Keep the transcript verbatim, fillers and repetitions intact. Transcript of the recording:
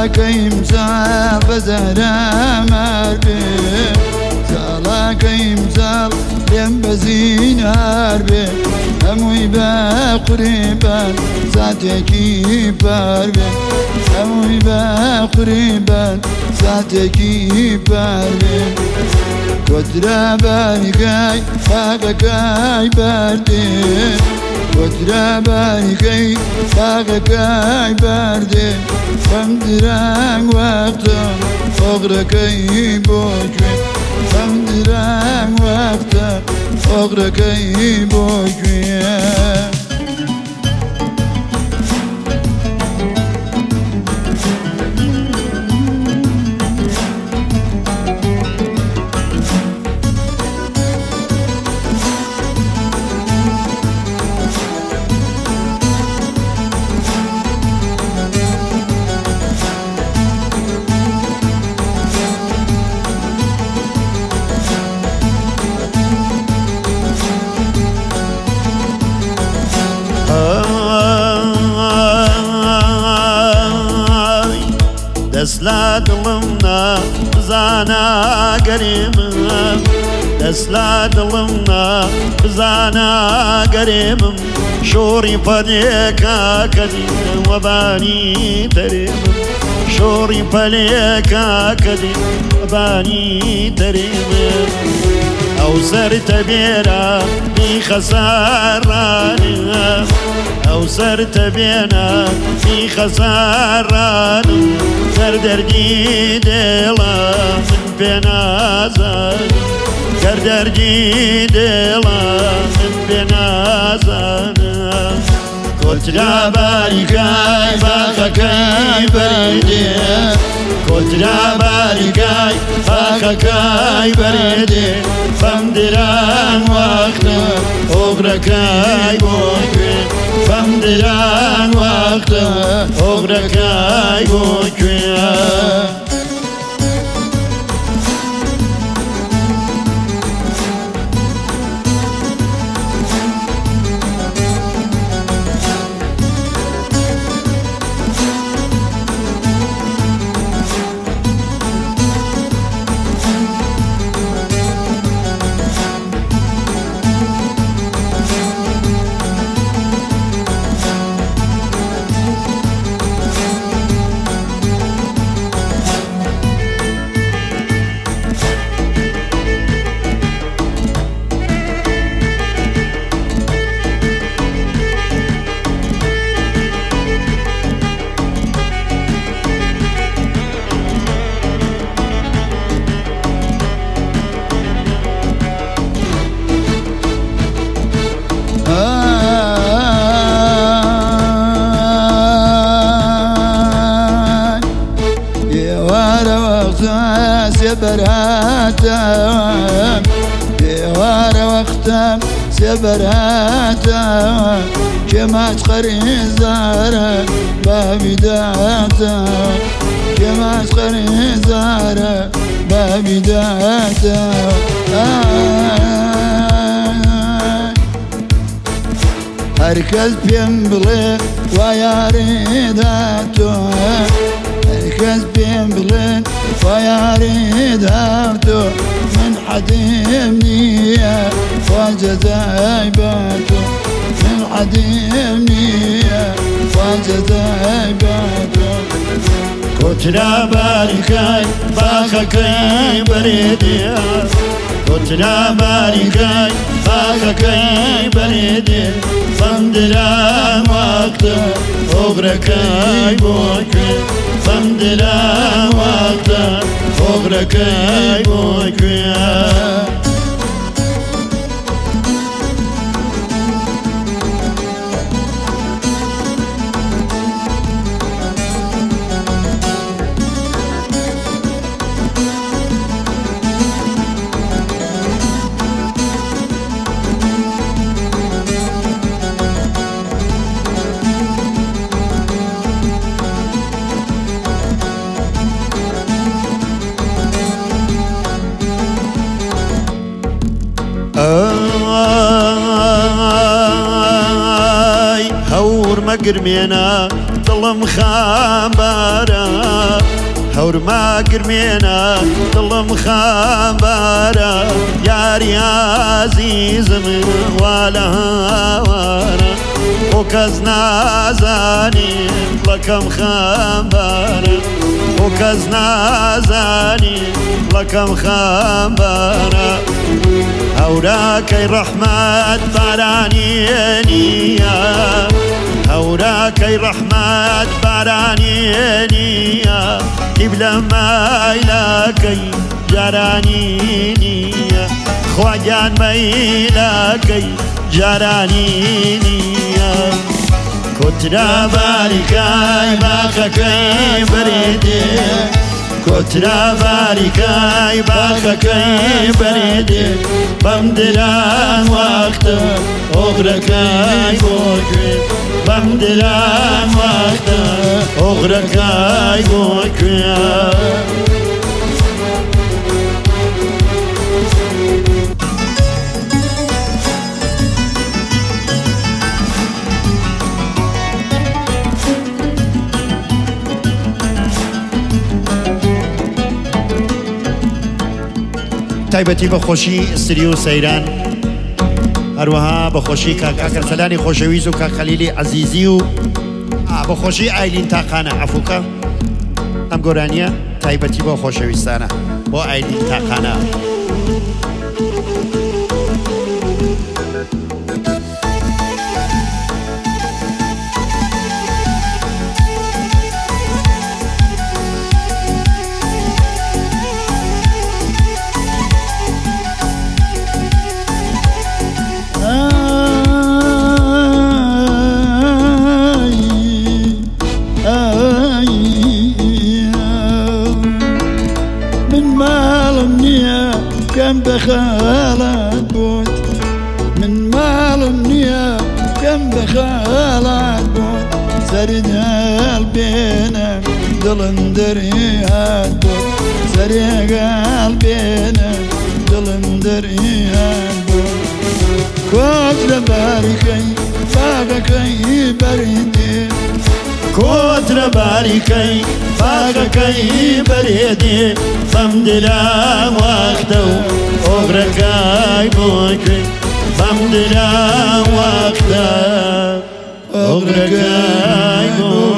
ساقيم زال بزهرة مربي ساقيم زال يم بزين هربي هموي بقريبا ساتكي بربي هموي بقريبا ساتكي بربي قدرة برقاي ساقاي بردي قدرة برقاي ساقاي بردي فمدران وقتا فقركي بوجوي فمدران وقتا فقركي بوجوي دسلادلمنا زانا قريبا دسلادلمنا زانا قريبا شوري فليكا كدين وباني تريبا شوري فليكا كدين وباني تريبا أو سرت بينا في خسارنا أو سرت بينا في خسارنا سر درجي دلا سن بنازل سر درجي دلا سن بنازل كتلا باركاي فاكاي بردي كتلا باركاي فاكاي بردي فمدران وقتا أغركاي بوكوي فمدران وقتا أغركاي بوكوي سبراتا كما تقري زارة بابي داتا كما تقري زارة بابي داتا هركز بيمبلي وياري داتو هركز بيمبلي وياري داتو من حديمني فاجداي باتو من حديمني فاجداي باتو كتلا باركاي فاكاي بريدي كتلا باركاي فاكاي بريدي فمدران وقتا أغركاي بوكي فمدران وقتا أغركاي بوكي هور ما قرمينا ظلم خبارا هور ما قرمينا ظلم خبارا ياري عزيز من ولا هوانا وكز نازاني لكم خبارا وكز نازاني لكم خبارا هوراك رحمة بارانينيا هوراك رحمة بارانينيا قبل ما إلاكي جرانينيا خواجان ما إلاكي جرانينيا كترا باركاي باخكي بريدي كترا باركاي باخكي بريدي بمدلان وقتا أغركاي بوكوي بمدلان وقتا أغركاي بوكوي تایبەتی بە خۆشی سری و سەیران هەروەها بە خۆشی کاکەرسەلانی خۆشەویست و کاخەلیلی عەزیزی و بە خۆشی ئایلین تاقانە عەفووکە ئەم گۆرانیە تایبەتی بۆ خۆشەویستانە بۆ ئایلین تاقانە كي فاقا كي بريدي فم دلام وقتو أغرى كاي بوكي فم دلام وقتو أغرى كاي بوكي